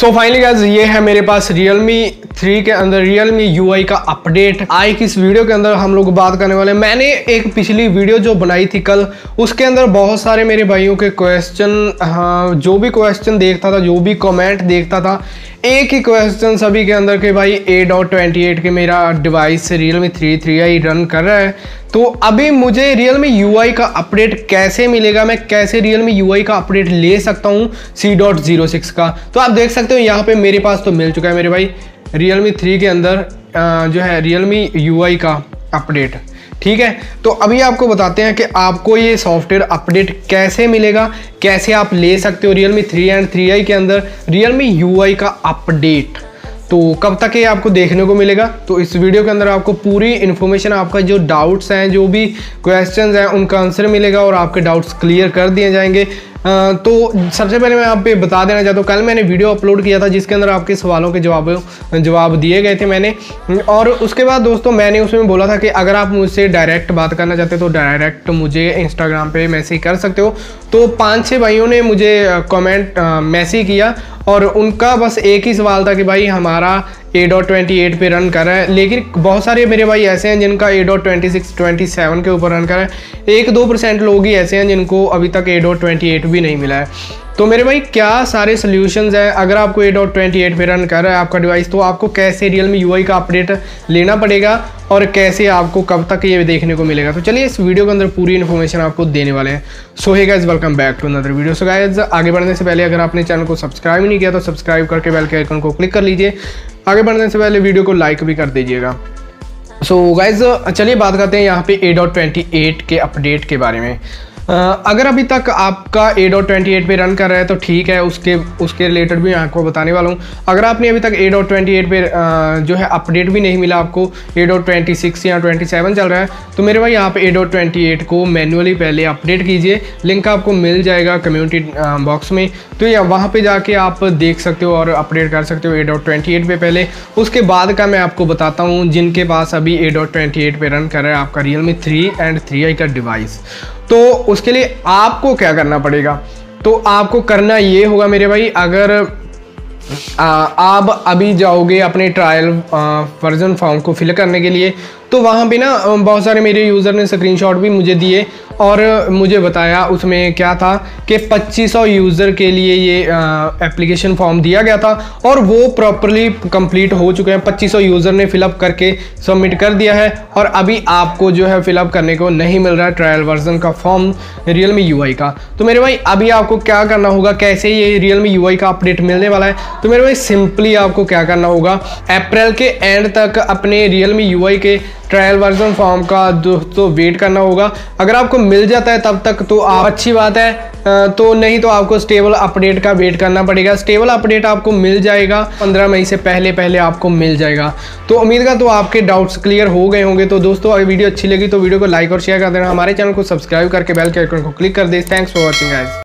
So finally guys, ये है मेरे पास Realme 3 के अंदर Realme UI का अपडेट। आज की इस वीडियो के अंदर हम लोग बात करने वाले हैं। मैंने एक पिछली वीडियो जो बनाई थी कल, उसके अंदर बहुत सारे मेरे भाइयों के क्वेश्चन, हाँ जो भी क्वेश्चन देखता था, जो भी कमेंट देखता था, एक ही क्वेश्चन सभी के अंदर के भाई A.28 के मेरा डिवाइस से Realme 3i रन कर रहा है, तो अभी मुझे Realme UI का अपडेट कैसे मिलेगा, मैं कैसे Realme UI का अपडेट ले सकता हूँ C.06 का। तो आप देख सकते हो यहाँ पे मेरे पास तो मिल चुका है मेरे भाई Realme 3 के अंदर जो है Realme UI का अपडेट। ठीक है, तो अभी आपको बताते हैं कि आपको ये सॉफ्टवेयर अपडेट कैसे मिलेगा, कैसे आप ले सकते हो Realme 3 एंड 3i के अंदर Realme UI का अपडेट। तो कब तक ये आपको देखने को मिलेगा, तो इस वीडियो के अंदर आपको पूरी इन्फॉर्मेशन, आपका जो डाउट्स हैं, जो भी क्वेश्चंस हैं, उनका आंसर मिलेगा और आपके डाउट्स क्लियर कर दिए जाएंगे। तो सबसे पहले मैं आप पे बता देना चाहता हूँ, कल मैंने वीडियो अपलोड किया था जिसके अंदर आपके सवालों के जवाब दिए गए थे मैंने, और उसके बाद दोस्तों मैंने उसमें बोला था कि अगर आप मुझसे डायरेक्ट बात करना चाहते हो तो डायरेक्ट मुझे इंस्टाग्राम पे मैसेज कर सकते हो। तो 5-6 भाइयों ने मुझे कमेंट मैसेज किया और उनका बस एक ही सवाल था कि भाई हमारा A.28 पे रन कर रहा है, लेकिन बहुत सारे मेरे भाई ऐसे हैं जिनका A.26 27 के ऊपर रन कर रहा है। 1-2% लोग ही ऐसे हैं जिनको अभी तक A.28 भी नहीं मिला है। तो मेरे भाई क्या सारे सोल्यूशंस हैं। अगर आपको A.28 पे रन कर रहा है आपका डिवाइस, तो आपको कैसे Realme UI का अपडेट लेना पड़ेगा और कैसे आपको कब तक ये देखने को मिलेगा। तो चलिए इस वीडियो के अंदर पूरी इन्फॉर्मेशन आपको देने वाले हैं। So hey guys, welcome back to another video. So guys, आगे बढ़ने से पहले अगर आपने चैनल को सब्सक्राइब नहीं किया तो सब्सक्राइब करके बेल के आइकन को क्लिक कर लीजिए। आगे बढ़ने से पहले वीडियो को लाइक भी कर दीजिएगा। सो गाइज, चलिए बात करते हैं यहाँ पे A.28 के अपडेट के बारे में। अगर अभी तक आपका A.28 पे रन कर रहा है तो ठीक है, उसके रिलेटेड भी मैं आपको बताने वाला हूँ। अगर आपने अभी तक A.28 पे जो है अपडेट भी नहीं मिला, आपको A.26 या 27 चल रहा है, तो मेरे भाई यहाँ पे A.28 को मैन्युअली पहले अपडेट कीजिए। लिंक आपको मिल जाएगा कम्युनिटी बॉक्स में, तो या वहाँ पे जाके आप देख सकते हो और अपडेट कर सकते हो A.28 पे पहले। उसके बाद का मैं आपको बताता हूँ जिनके पास अभी A.28 पे रन कर रहा है आपका Realme 3 एंड 3i का डिवाइस, तो उसके लिए आपको क्या करना पड़ेगा। तो आपको करना ये होगा मेरे भाई, अगर आप अभी जाओगे अपने ट्रायल वर्जन फॉर्म को फिल करने के लिए, तो वहाँ पे ना बहुत सारे मेरे यूज़र ने स्क्रीनशॉट भी मुझे दिए और मुझे बताया उसमें क्या था कि 2500 यूज़र के लिए ये एप्लीकेशन फॉर्म दिया गया था और वो प्रॉपरली कंप्लीट हो चुके हैं। 2500 यूज़र ने फिलअप करके सबमिट कर दिया है और अभी आपको जो है फिलअप करने को नहीं मिल रहा है ट्रायल वर्जन का फॉर्म Realme UI का। तो मेरे भाई अभी आपको क्या करना होगा, कैसे ये Realme UI का अपडेट मिलने वाला है, तो मेरे भाई सिंपली आपको क्या करना होगा, अप्रैल के एंड तक अपने Realme UI के ट्रायल वर्जन फॉर्म का दोस्तों वेट करना होगा। अगर आपको मिल जाता है तब तक तो अच्छी बात है, तो नहीं तो आपको स्टेबल अपडेट का वेट करना पड़ेगा। स्टेबल अपडेट आपको मिल जाएगा 15 मई से पहले आपको मिल जाएगा। तो उम्मीद का तो आपके डाउट्स क्लियर हो गए होंगे। तो दोस्तों अगर वीडियो अच्छी लगी तो वीडियो को लाइक और शेयर कर देना, हमारे चैनल को सब्सक्राइब करके बेल के आइकन को क्लिक कर दें। Thanks for watching guys.